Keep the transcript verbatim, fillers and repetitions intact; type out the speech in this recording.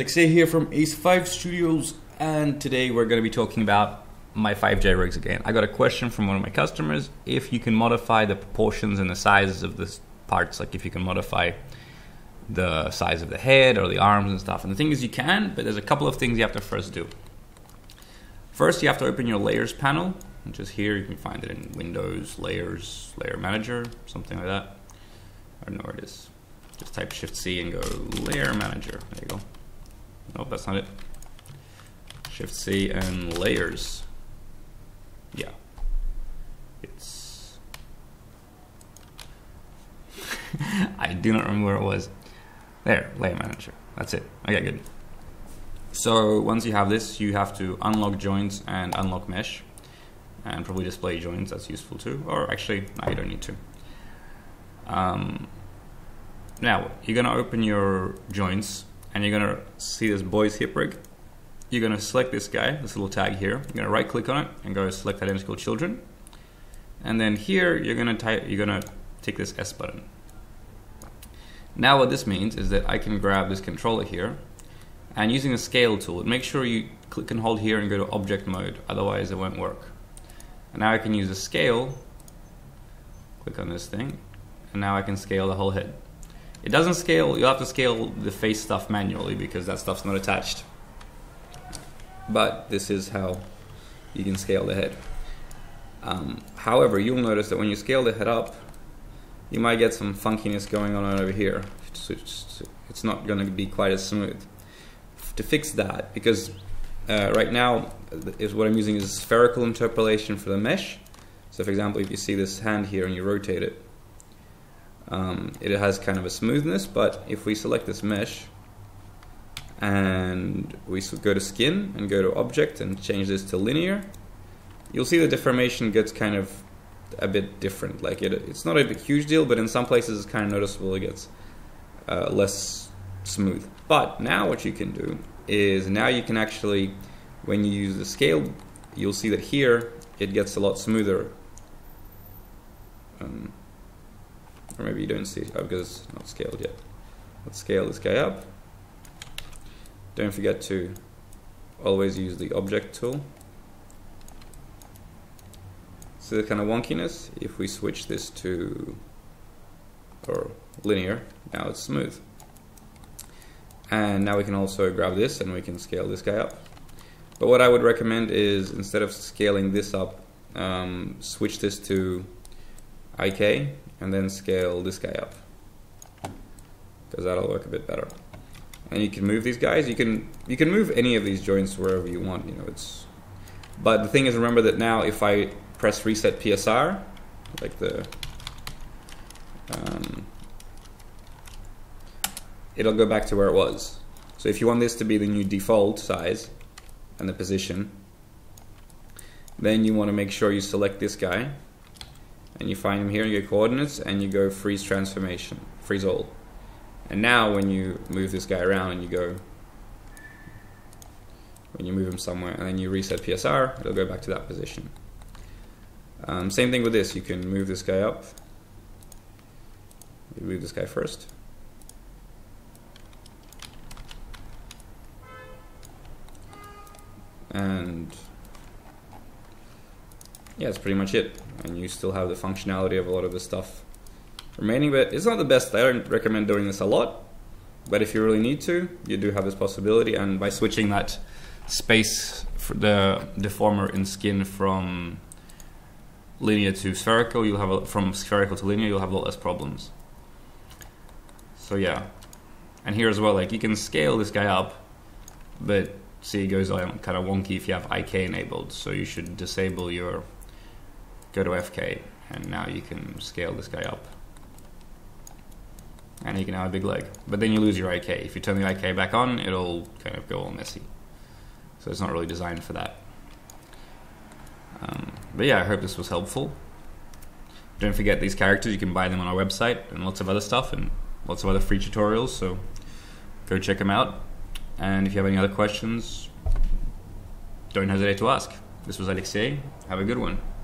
Alexei here from Ace five Studios, and today we're going to be talking about my five J-Rigs again. I got a question from one of my customers if you can modify the proportions and the sizes of the parts, like if you can modify the size of the head or the arms and stuff. And the thing is you can, but there's a couple of things you have to first do. First, you have to open your layers panel, which is here. You can find it in Windows, Layers, Layer Manager, something like that. I don't know where it is. Just type Shift-C and go Layer Manager. There you go. Nope, that's not it. Shift-C and Layers. Yeah. It's... I do not remember where it was. There, Layer Manager. That's it. Okay, good. So once you have this, you have to unlock joints and unlock mesh. And probably display joints, that's useful too. Or actually, no, you don't need to. Um, now, you're going to open your joints. And you're gonna see this boy's hip rig. You're gonna select this guy, this little tag here. You're gonna right click on it and go select identical children. And then here you're gonna type, you're gonna take this S button. Now what this means is that I can grab this controller here, and using the scale tool, make sure you click and hold here and go to object mode, otherwise it won't work. And now I can use the scale. Click on this thing, and now I can scale the whole head. It doesn't scale, you'll have to scale the face stuff manually because that stuff's not attached. But this is how you can scale the head. Um, however, you'll notice that when you scale the head up, you might get some funkiness going on over here. It's not going to be quite as smooth. To fix that, because uh, right now is what I'm using is spherical interpolation for the mesh. So for example, if you see this hand here and you rotate it, Um, it has kind of a smoothness, but if we select this mesh and we go to skin and go to object and change this to linear, you'll see the deformation gets kind of a bit different. Like it, it's not a big, huge deal, but in some places it's kind of noticeable. It gets uh, less smooth. But now what you can do is now you can actually, when you use the scale, you'll see that here it gets a lot smoother. Um, Or maybe you don't see it, oh, because it's not scaled yet. Let's scale this guy up. Don't forget to always use the object tool. See the kind of wonkiness? If we switch this to or linear, now it's smooth. And now we can also grab this and we can scale this guy up. But what I would recommend is instead of scaling this up, um, switch this to I K and then scale this guy up, because that'll work a bit better. And you can move these guys. You can you can move any of these joints wherever you want. You know it's. But the thing is, remember that now if I press reset P S R, like the, um, it'll go back to where it was. So if you want this to be the new default size and the position, then you want to make sure you select this guy. And you find them here in your coordinates and you go freeze transformation, freeze all. And now when you move this guy around and you go, when you move him somewhere and then you reset P S R, it'll go back to that position. Um, same thing with this, you can move this guy up. You move this guy first. And yeah, that's pretty much it. And you still have the functionality of a lot of the stuff remaining, but it's not the best. I don't recommend doing this a lot, but if you really need to, you do have this possibility. And by switching that space for the deformer in skin from linear to spherical, you'll have a, from spherical to linear, you'll have a lot less problems. So yeah, and here as well, like you can scale this guy up, but see it goes like, kind of wonky if you have I K enabled. So you should disable your. Go to F K, and now you can scale this guy up. And he can have a big leg. But then you lose your I K. If you turn the I K back on, it'll kind of go all messy. So it's not really designed for that. Um, but yeah, I hope this was helpful. Don't forget these characters, you can buy them on our website, and lots of other stuff, and lots of other free tutorials, so go check them out. And if you have any other questions, don't hesitate to ask. This was Alexei. Have a good one.